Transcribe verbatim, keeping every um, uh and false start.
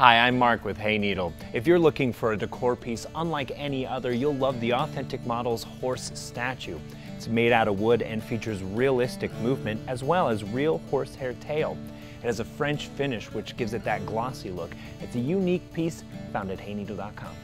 Hi, I'm Mark with Hayneedle. If you're looking for a decor piece unlike any other, you'll love the Authentic Models horse statue. It's made out of wood and features realistic movement as well as real horsehair tail. It has a French finish which gives it that glossy look. It's a unique piece found at Hayneedle dot com.